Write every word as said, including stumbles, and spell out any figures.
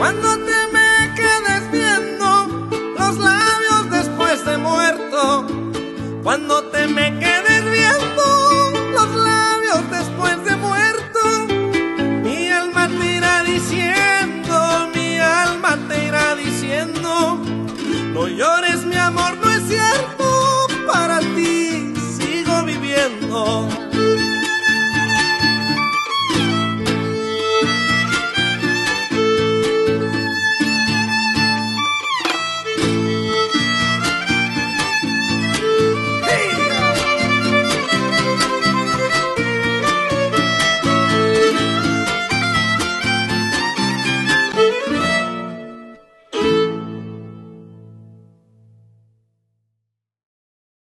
Cuando te me quedes viendo los labios después de muerto, cuando te me quedes